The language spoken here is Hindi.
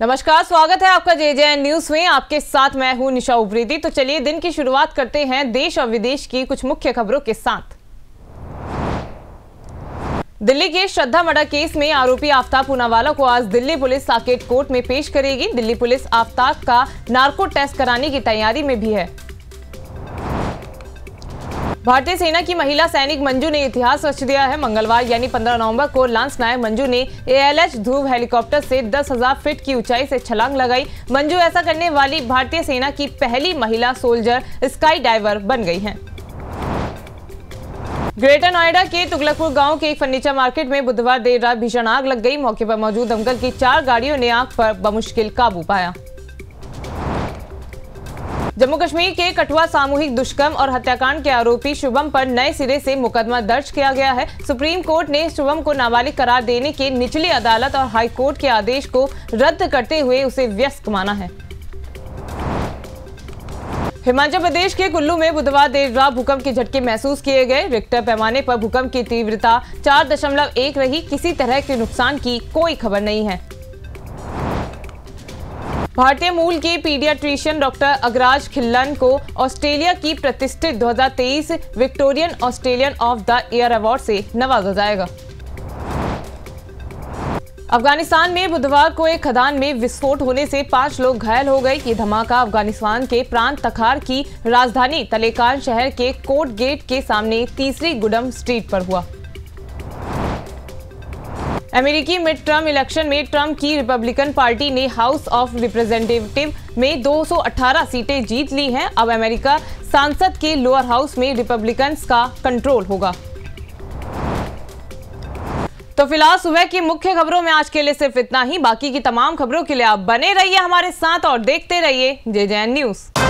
नमस्कार, स्वागत है आपका जेजेएन न्यूज में। आपके साथ मैं हूं निशा उप्रेती। तो चलिए दिन की शुरुआत करते हैं देश और विदेश की कुछ मुख्य खबरों के साथ। दिल्ली के श्रद्धा मर्डर केस में आरोपी आफताब पूनावाला को आज दिल्ली पुलिस साकेट कोर्ट में पेश करेगी। दिल्ली पुलिस आफताब का नार्को टेस्ट कराने की तैयारी में भी है। भारतीय सेना की महिला सैनिक मंजू ने इतिहास रच दिया है। मंगलवार यानी 15 नवंबर को लांस नायक मंजू ने AL H ध्रुव हेलीकॉप्टर से 10,000 फीट की ऊंचाई से छलांग लगाई। मंजू ऐसा करने वाली भारतीय सेना की पहली महिला सोल्जर स्काई डाइवर बन गई हैं। ग्रेटर नोएडा के तुगलकपुर गांव के एक फर्नीचर मार्केट में बुधवार देर रात भीषण आग लग गई। मौके पर मौजूद दमकल की 4 गाड़ियों ने आग पर बमुश्किल काबू पाया। जम्मू कश्मीर के कठुआ सामूहिक दुष्कर्म और हत्याकांड के आरोपी शुभम पर नए सिरे से मुकदमा दर्ज किया गया है। सुप्रीम कोर्ट ने शुभम को नाबालिग करार देने के निचली अदालत और हाई कोर्ट के आदेश को रद्द करते हुए उसे व्यस्क माना है। हिमाचल प्रदेश के कुल्लू में बुधवार देर रात भूकंप के झटके महसूस किए गए। रिक्टर पैमाने पर भूकंप की तीव्रता 4.1 रही। किसी तरह के नुकसान की कोई खबर नहीं है। भारतीय मूल के पीडियाट्रिशियन डॉक्टर अग्रज खिल्लन को ऑस्ट्रेलिया की प्रतिष्ठित 2023 Victorian Australian of the year award से नवाजा जाएगा। अफगानिस्तान में बुधवार को एक खदान में विस्फोट होने से 5 लोग घायल हो गए। ये धमाका अफगानिस्तान के प्रांत तखार की राजधानी तलेकान शहर के कोर्ट गेट के सामने 3री गुडम स्ट्रीट पर हुआ। अमेरिकी मिड टर्म इलेक्शन में ट्रंप की रिपब्लिकन पार्टी ने हाउस ऑफ रिप्रेजेंटेटिव में 218 सीटें जीत ली हैं। अब अमेरिका संसद के लोअर हाउस में रिपब्लिकन्स का कंट्रोल होगा। तो फिलहाल सुबह की मुख्य खबरों में आज के लिए सिर्फ इतना ही। बाकी की तमाम खबरों के लिए आप बने रहिए हमारे साथ और देखते रहिए जेजेएन न्यूज।